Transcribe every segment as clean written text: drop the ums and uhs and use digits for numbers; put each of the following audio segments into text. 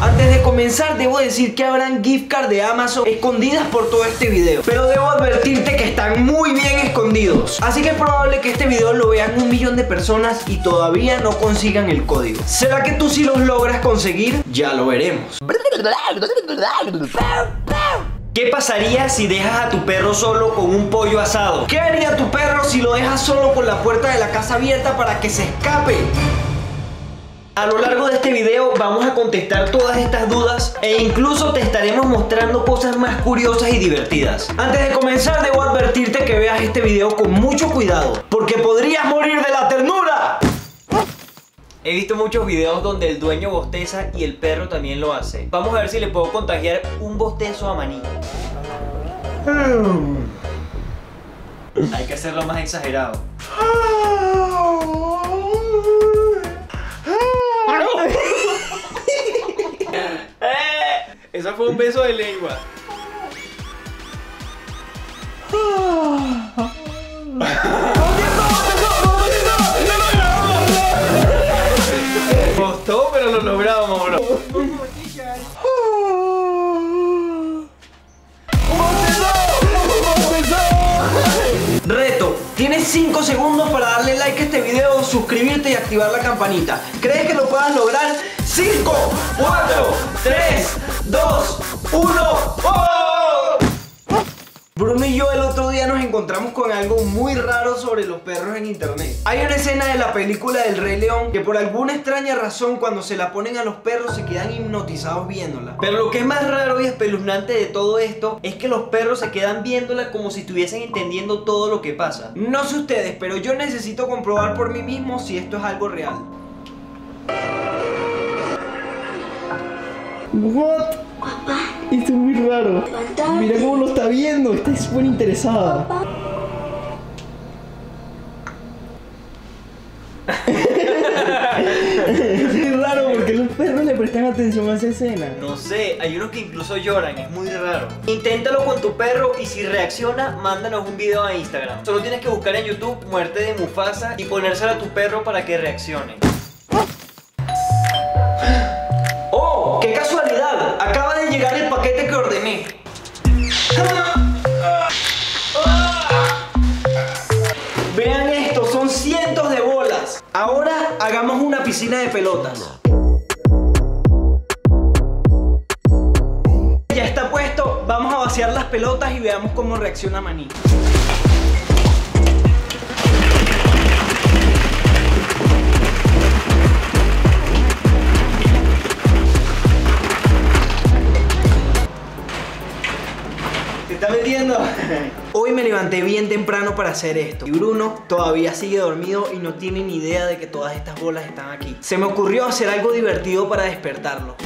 Antes de comenzar, debo decir que habrán gift cards de Amazon escondidas por todo este video, pero debo advertirte que están muy bien escondidos, así que es probable que este video lo vean 1 millón de personas y todavía no consigan el código. ¿Será que tú sí los logras conseguir? Ya lo veremos. ¿Qué pasaría si dejas a tu perro solo con un pollo asado? ¿Qué haría tu perro si lo dejas solo con la puerta de la casa abierta para que se escape? A lo largo de este video vamos a contestar todas estas dudas e incluso te estaremos mostrando cosas más curiosas y divertidas. Antes de comenzar, debo advertirte que veas este video con mucho cuidado, porque podrías morir de la ternura. He visto muchos videos donde el dueño bosteza y el perro también lo hace. Vamos a ver si le puedo contagiar un bostezo a Maní. Hay que hacerlo más exagerado. Esa fue un beso de lengua. Costó, pero lo logramos, bro. Reto, tienes 5 segundos para darle like a este video, suscribirte y activar la campanita. ¿Crees que lo puedas lograr? 5, 4, 3, 2, 1, ¡oh! Bruno y yo el otro día nos encontramos con algo muy raro sobre los perros en internet. Hay una escena de la película del Rey León que por alguna extraña razón cuando se la ponen a los perros se quedan hipnotizados viéndola. Pero lo que es más raro y espeluznante de todo esto es que los perros se quedan viéndola como si estuviesen entendiendo todo lo que pasa. No sé ustedes, pero yo necesito comprobar por mí mismo si esto es algo real. What? Papá. Esto es muy raro. Contame. Mira cómo lo está viendo, está súper interesada. Papá. Es raro porque los perros le prestan atención a esa escena. No sé, hay unos que incluso lloran, es muy raro. Inténtalo con tu perro y si reacciona, mándanos un video a Instagram. Solo tienes que buscar en YouTube muerte de Mufasa y ponérsela a tu perro para que reaccione. Vean esto, son cientos de bolas. Ahora hagamos una piscina de pelotas. Ya está puesto, vamos a vaciar las pelotas y veamos cómo reacciona Maní. ¿Está metiendo? Hoy me levanté bien temprano para hacer esto y Bruno todavía sigue dormido y no tiene ni idea de que todas estas bolas están aquí. Se me ocurrió hacer algo divertido para despertarlo.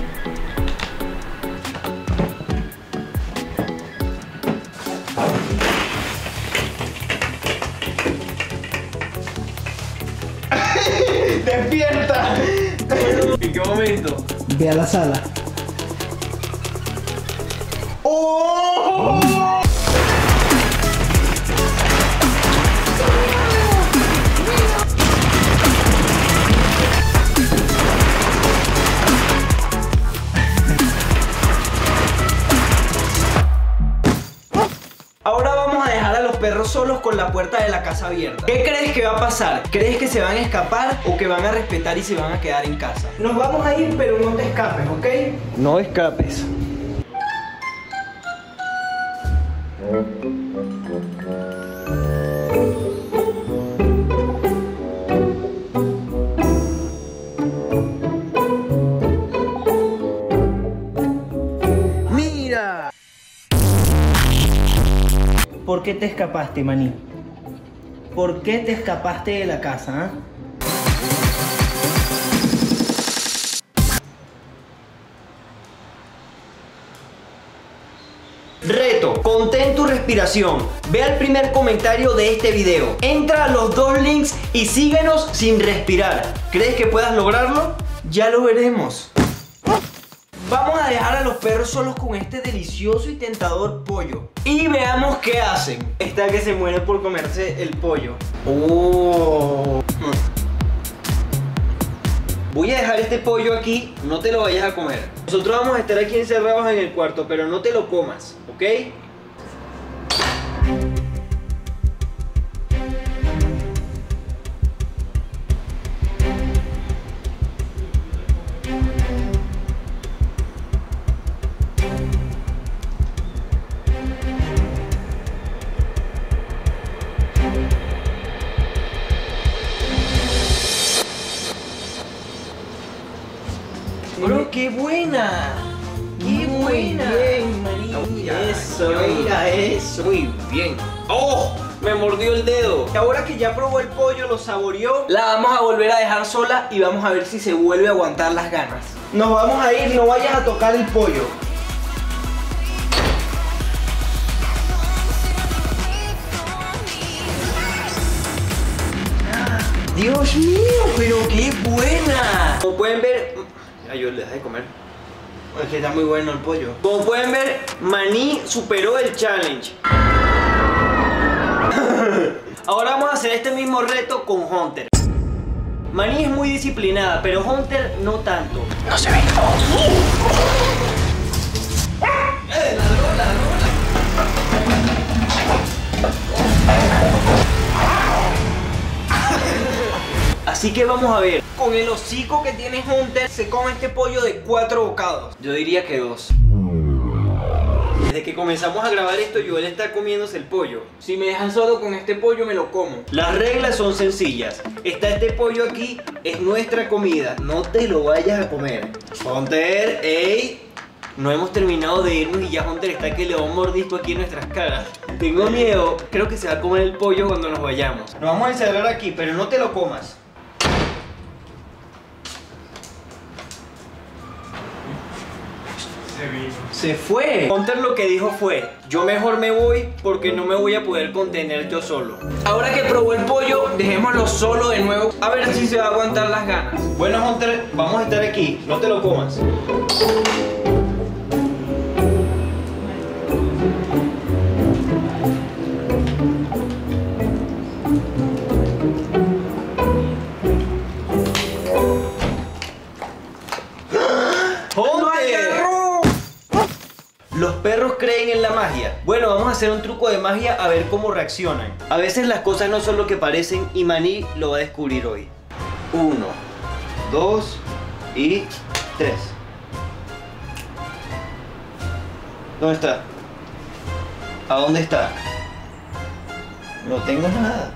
¡Despierta! ¿En qué momento? Ve a la sala. ¡Oh! Ahora vamos a dejar a los perros solos con la puerta de la casa abierta. ¿Qué crees que va a pasar? ¿Crees que se van a escapar o que van a respetar y se van a quedar en casa? Nos vamos a ir, pero no te escapes, ¿ok? No escapes. ¡Mira! ¿Por qué te escapaste, Maní? ¿Por qué te escapaste de la casa, ¿eh? Reto, contén tu respiración. Ve al primer comentario de este video. Entra a los 2 links y síguenos sin respirar. ¿Crees que puedas lograrlo? Ya lo veremos. Vamos a dejar a los perros solos con este delicioso y tentador pollo. Y veamos qué hacen. Está que se muere por comerse el pollo. Oh. voy a dejar este pollo aquí, no te lo vayas a comer. Nosotros vamos a estar aquí encerrados en el cuarto, pero no te lo comas, ¿ok? Bro, qué buena, qué muy buena. Bien, María. Eso, mira eso. Muy bien. ¡Oh! Me mordió el dedo. Ahora que ya probó el pollo, lo saboreó, la vamos a volver a dejar sola y vamos a ver si se vuelve a aguantar las ganas. Nos vamos a ir, no vayas a tocar el pollo. Dios mío, pero qué buena. Como pueden ver, yo le dejé de comer. Es que está muy bueno el pollo. Como pueden ver, Maní superó el challenge. Ahora vamos a hacer este mismo reto con Hunter. Maní es muy disciplinada, pero Hunter no tanto. No se ve. Así que vamos a ver, con el hocico que tiene Hunter, se come este pollo de 4 bocados. Yo diría que 2. Desde que comenzamos a grabar esto, Joel está comiéndose el pollo. Si me dejan solo con este pollo, me lo como. Las reglas son sencillas. Está este pollo aquí, es nuestra comida. No te lo vayas a comer. Hunter, ey. No hemos terminado de irnos y ya Hunter está que le da un mordisco aquí en nuestras caras. Tengo miedo, creo que se va a comer el pollo cuando nos vayamos. Nos vamos a encerrar aquí, pero no te lo comas. Se fue. Hunter lo que dijo fue: yo mejor me voy porque no me voy a poder contener yo solo. Ahora que probó el pollo, dejémoslo solo de nuevo, a ver si se va a aguantar las ganas. Bueno, Hunter, vamos a estar aquí, no te lo comas. Los perros creen en la magia. Bueno, vamos a hacer un truco de magia a ver cómo reaccionan. A veces las cosas no son lo que parecen y Maní lo va a descubrir hoy. 1, 2 y 3. ¿Dónde está? ¿A dónde está? No tengo nada.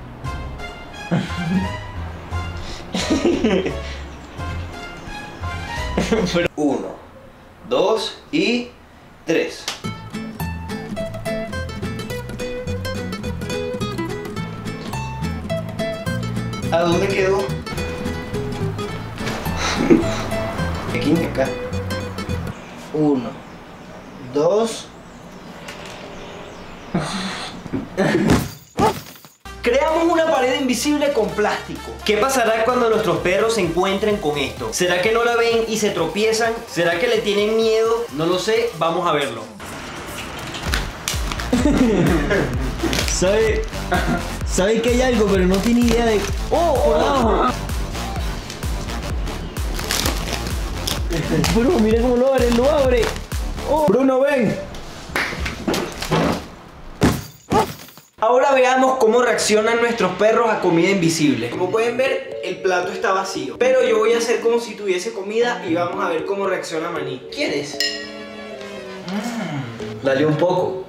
Pero... 1, 2 y 3. ¿A dónde quedó? Aquí y acá. 1, 2. Creamos una pared invisible con plástico. ¿Qué pasará cuando nuestros perros se encuentren con esto? ¿Será que no la ven y se tropiezan? ¿Será que le tienen miedo? No lo sé, vamos a verlo. Sabe que hay algo, pero no tiene idea de... ¡Oh! ¡Por abajo! Bruno, mira cómo lo abre, lo abre. Oh. Bruno, ven. Ahora veamos cómo reaccionan nuestros perros a comida invisible. Como pueden ver, el plato está vacío, pero yo voy a hacer como si tuviese comida y vamos a ver cómo reacciona Maní. ¿Quieres? Dale un poco.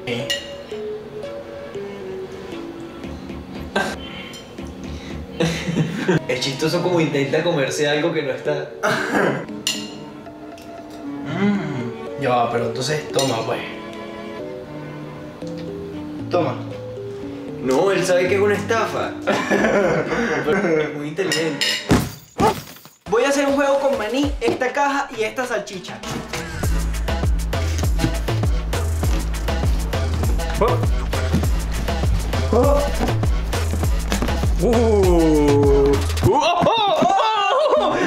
Es chistoso como intenta comerse algo que no está. Ya, pero entonces toma pues. Toma. No, él sabe que es una estafa. Es muy inteligente. Voy a hacer un juego con Maní, esta caja y esta salchicha.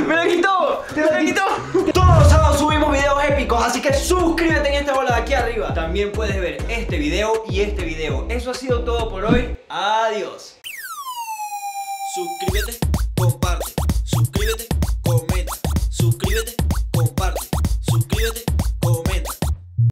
¡Me la quitó! ¡Me la quitó! Todos los sábados subimos videos épicos, así que suscríbete en esta bola de aquí arriba. También puedes ver este video y este video. Eso ha sido todo por hoy. Adiós. Suscríbete.